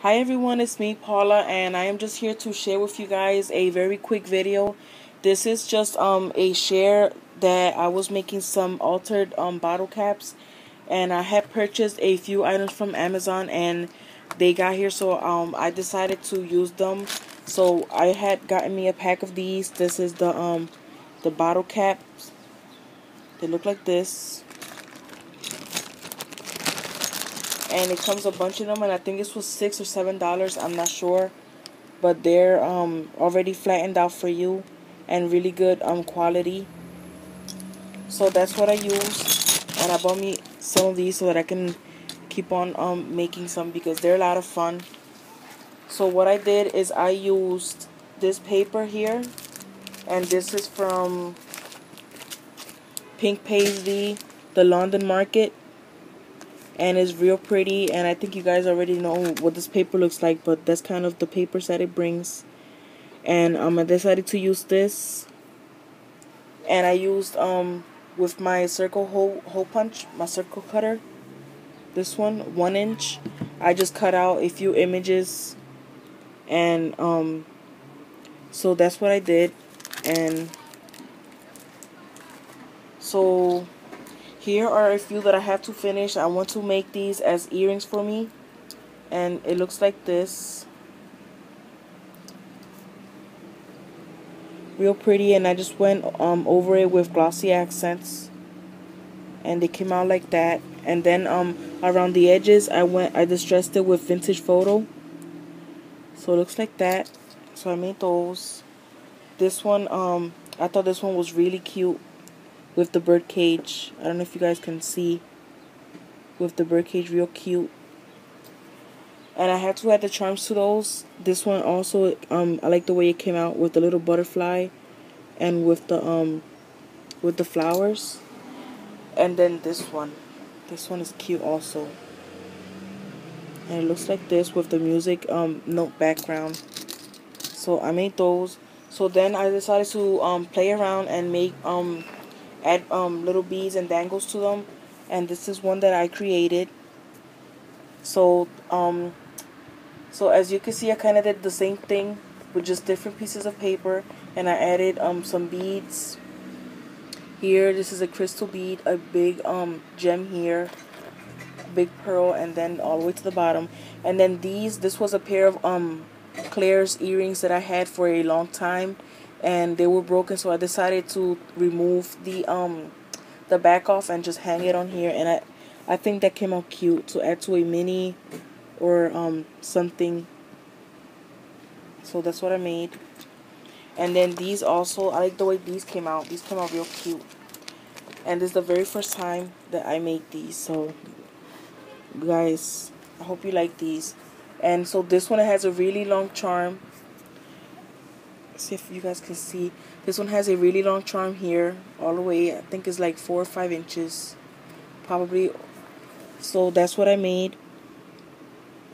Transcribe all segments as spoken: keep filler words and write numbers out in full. Hi everyone, it's me Paula, and I am just here to share with you guys a very quick video. This is just um a share that I was making some altered um bottle caps, and I had purchased a few items from Amazon and they got here, so um I decided to use them. So I had gotten me a pack of these. This is the um the bottle caps. They look like this. And it comes a bunch of them, and I think this was six or seven dollars. I'm not sure, but they're um already flattened out for you, and really good um quality. So that's what I use, and I bought me some of these so that I can keep on um making some because they're a lot of fun. So what I did is I used this paper here, and this is from Pink Paisley, the London Market. And it's real pretty, and I think you guys already know what this paper looks like, but that's kind of the papers that it brings. And um, I decided to use this, and I used um with my circle hole hole punch, my circle cutter, this one, one inch. I just cut out a few images, and um, so that's what I did, and so. Here are a few that I have to finish. I want to make these as earrings for me. And it looks like this. Real pretty, and I just went um over it with glossy accents. And they came out like that. And then um around the edges I went I distressed it with vintage photo. So it looks like that. So I made those. This one, um I thought this one was really cute. With the bird cage, I don't know if you guys can see. With the bird cage, real cute. And I had to add the charms to those. This one also, um, I like the way it came out with the little butterfly, and with the um, with the flowers. And then this one, this one is cute also. And it looks like this with the music um note background. So I made those. So then I decided to um play around and make um. add um, little beads and dangles to them, and this is one that I created. So um, so as you can see, I kind of did the same thing with just different pieces of paper, and I added um, some beads here. This is a crystal bead, a big um, gem here, big pearl, and then all the way to the bottom. And then these, this was a pair of um, Claire's earrings that I had for a long time, and they were broken, so I decided to remove the um the back off and just hang it on here, and I I think that came out cute to add to a mini or um something. So that's what I made. And then these also, I like the way these came out. These came out real cute, and this is the very first time that I made these. So guys, I hope you like these. And so this one has a really long charm. See if you guys can see. This one has a really long charm here, all the way. I think it's like four or five inches, probably. So that's what I made,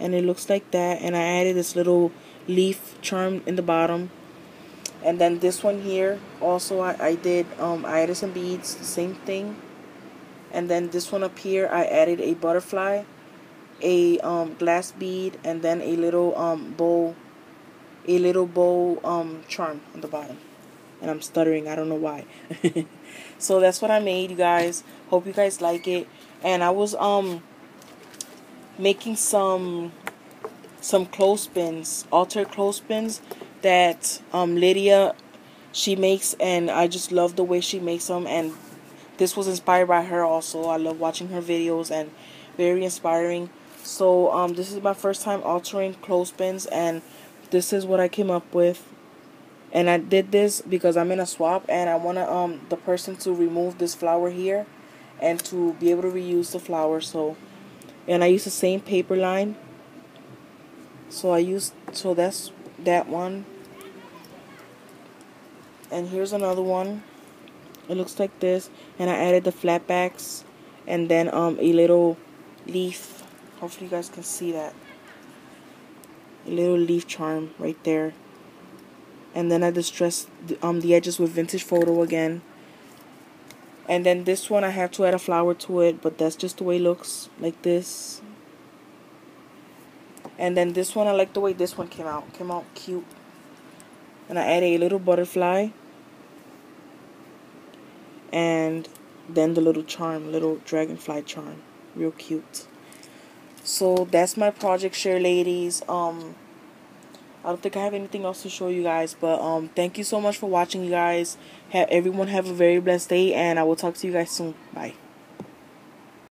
and it looks like that. And I added this little leaf charm in the bottom, and then this one here also I, I did. Um, I added some beads, the same thing, and then this one up here I added a butterfly, a um, glass bead, and then a little um bow. A little bow um charm on the bottom. And I'm stuttering, I don't know why. So that's what I made, you guys. Hope you guys like it. And I was um making some some clothespins, altered clothespins that um Lydia she makes, and I just love the way she makes them, and this was inspired by her also. I love watching her videos, and very inspiring. So um this is my first time altering clothespins, and this is what I came up with. And I did this because I'm in a swap, and I want um, the person to remove this flower here and to be able to reuse the flower. So, and I used the same paper line. So I used, so that's that one. And here's another one. It looks like this. And I added the flatbacks, and then um, a little leaf. Hopefully you guys can see that. A little leaf charm right there, and then I distressed the, um the edges with vintage photo again. And then this one I have to add a flower to it, but that's just the way it looks, like this. And then this one, I like the way this one came out. Came out cute. And I added a little butterfly. And then the little charm, little dragonfly charm. Real cute. So that's my project share, ladies. Um, I don't think I have anything else to show you guys. But um, thank you so much for watching, you guys. Have, everyone have a very blessed day. And I will talk to you guys soon. Bye.